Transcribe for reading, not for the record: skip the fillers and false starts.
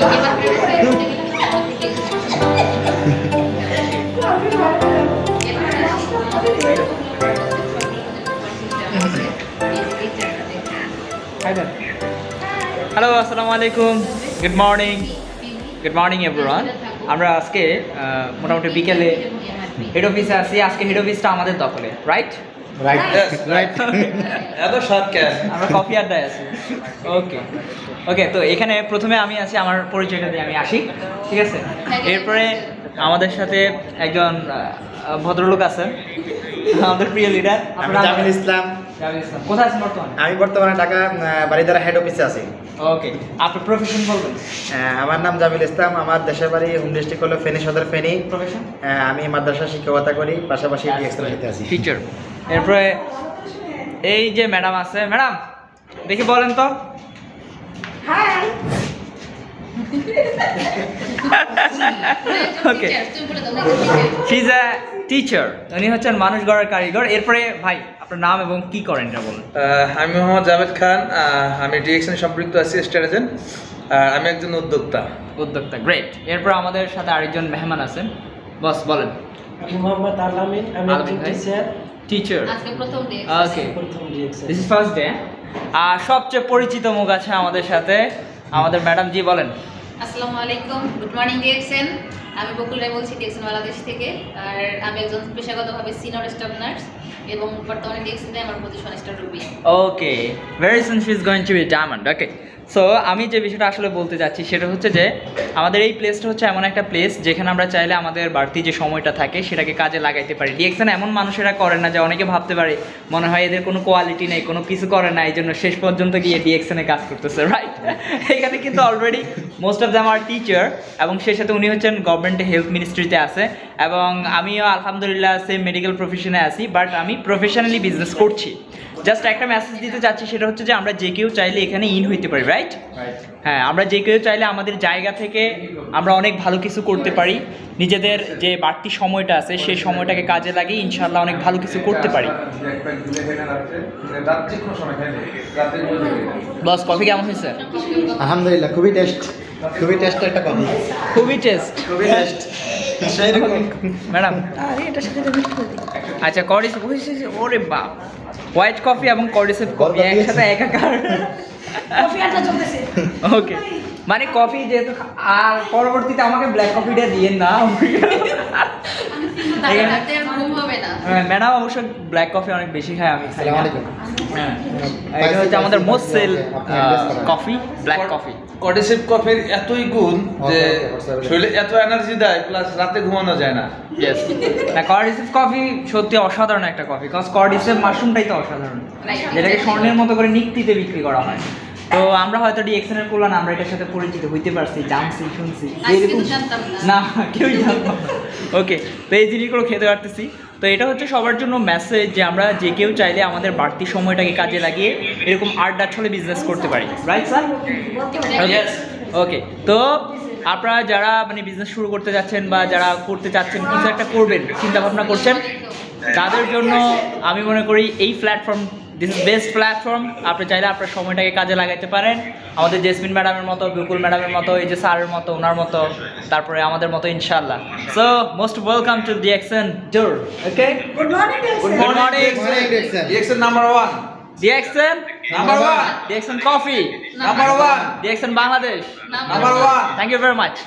Hi there. Hello, Assalamualaikum. Good morning everyone. আমরা আজকে মোটামুটি বিকেলে হেড অফিসে আসি, আজকে হেড অফিসটা আমাদের দখলে, রাইট? Right, yes, right. এত শর্ট কেন আমরা কফি আড্ডায় আছি। ওকে ওকে, তো এখানে প্রথমে আমি আসি, আমার পরিচয়টা দিয়ে আমি আসি, ঠিক আছে? এরপরে আমাদের সাথে একজন ভদ্রলোক আছেন, আমাদের প্রিয় লিডার জামিল ইসলাম। জামিল ইসলাম কোথায় আছেন বর্তমানে? আমি বর্তমানে ঢাকা বারিধারা হেড অফিসে আছি। ওকে, আপনার প্রফেশন বলবেন? আমার নাম জামিল ইসলাম, আমার দেশের বাড়ি হোম ডিস্ট্রিক্ট হলো ফেনী সদর, ফেনী। প্রফেশন আমি মাদ্রাসা শিক্ষকতা করি, পাশাপাশি ডিএক্সএন-এ আছি, টিচার। এরপরে এই যে ম্যাডাম আছে, ম্যাডাম দেখি বলেন তো। Hi. Okay, she is a teacher, উনি হচ্ছেন মানুষ গড়ার কারিগর। এরপরে ভাই আপনার নাম এবং কি করেন এটা বলুন। আমি মোহাম্মদ জাভেদ খান, আমি ডিএক্সএন সম্পৃক্ত আছি স্ট্র্যাটেজেন্ট, আর আমি একজন উদ্যোক্তা। উদ্যোক্তা, গ্রেট। এরপর আমাদের সাথে আরেকজন মেহমান আছেন, বস বলেন। আমি মোহাম্মদ আলামিন, আমি একজন টিচার। টিচার, আজকে প্রথম ডে। ওকে, প্রথম day, this is first day. আর সবচেয়ে পরিচিত মুখ আছে আমাদের সাথে, আমাদের ম্যাডাম জি বলেন। আসসালামু আলাইকুম, গুড মর্নিং ডিএক্সএন। আমি বকুল রায় বলছি, ডিএক্সএন বাংলাদেশ থেকে, আর আমি একজন পেশাগতভাবে সিনিয়র স্টাফ নার্স এবং বর্তমানে ডিএক্সএনে আমার position staff ruby. Okay, very soon she is going to be diamond. Okay, so আমি যে বিষয়টা আসলে বলতে যাচ্ছি সেটা হচ্ছে যে আমাদের এই প্লেসটা হচ্ছে এমন একটা প্লেস যেখানে আমরা চাইলে আমাদের বাড়তি যে সময়টা থাকে সেটাকে কাজে লাগাইতে পারি। ডিএক্সএন এমন মানুষেরা করে না, যে অনেকে ভাবতে পারে মনে হয় এদের কোনো কোয়ালিটি নেই, কোনো কিছু করে না, এই জন্য শেষ পর্যন্ত গিয়ে ডিএক্সএনে কাজ করতেছে, রাইট? এখানে কিন্তু already most of them are teacher, এবং সেই সাথে উনি হচ্ছেন গভর্নমেন্ট হেলথ মিনিস্ট্রিতে আছে, এবং আমিও আলহামদুলিল্লাহ সেম মেডিকেল প্রফেশনে আছি, বাট আমি প্রফেশনালি বিজনেস করছি। জাস্ট একটা মেসেজ দিতে চাচ্ছি, সেটা হচ্ছে যে আমরা যে কেউ চাইলে এখানে ইন হইতে পারি, রাইট? হ্যাঁ, আমরা যে কেউ চাইলে আমাদের জায়গা থেকে আমরা অনেক ভালো কিছু করতে পারি, নিজেদের যে বাড়তি সময়টা আছে সেই সময়টাকে কাজে লাগিয়ে ইনশাআল্লাহ অনেক ভালো কিছু করতে পারি। বস কফি কেমন হয়েছে? আলহামদুলিল্লাহ, খুবই টেস্ট, খুবই টেস্ট একটা কফি, খুবই টেস্ট, খুবই টেস্ট। ম্যাডাম এটার সাথে আচ্ছা কর্ডিসেপ, ওরে বাপ, হোয়াইট কফি এবং কর্ডিসেপ কফি একসাথে একাকার। ওকে, মানে কফি যেহেতু, আর পরবর্তীতে আমাকে ব্ল্যাক কফিটা দিয়ে না, ম্যাডাম অবশ্য ব্ল্যাক কফি অনেক বেশি খায়, আমি খাই। হ্যাঁ, এটা হচ্ছে আমাদের most sale coffee, black coffee. Cordycep কফির এতই গুণ যে শরীরে এত এনার্জি দেয়, প্লাস রাতে ঘুমানো যায় না। ইয়েস, কর্ডিসেপ কফি সত্যি অসাধারণ একটা কফি, কজ কর্ডিসেপ মাশরুমটাই তো অসাধারণ, যেটাকে স্বর্ণের মতো করে নিক্তিতে বিক্রি করা হয়। তো আমরা হয়তো ডিএক্সএন এর কল্যাণে আমরা এটার সাথে পরিচিত হইতে পারছি, জানছি, শুনছি, এরকম না কেউই জানতাম। ওকে, তো এই জিনিসগুলো খেতে পারতেছি। তো এটা হচ্ছে সবার জন্য মেসেজ, যে আমরা যে কেউ চাইলে আমাদের বাড়তি সময়টাকে কাজে লাগিয়ে এরকম আড্ডা ছলে বিজনেস করতে পারি, রাইট স্যার? ওকে, তো আপনারা যারা মানে বিজনেস শুরু করতে যাচ্ছেন বা যারা করতে চাচ্ছেন, কিছু একটা করবেন চিন্তাভাবনা করছেন, তাদের জন্য আমি মনে করি এই platform, this is best platform. আপনি চাইলে আপনার সময়টাকে কাজে লাগাতে পারেন, আমাদের জেসমিন ম্যাডামের মতো, বিপুল ম্যাডামের মতো, এই যে স্যারের মতো, ওনার মতো, তারপরে আমাদের মতো, ইনশাআল্লাহ। So most welcome to DXN জোর। Okay, good morning, good morning DXN, DXN number 1, DXN number 1, DXN coffee number Reaction Bangladesh. Number one. Thank you very much.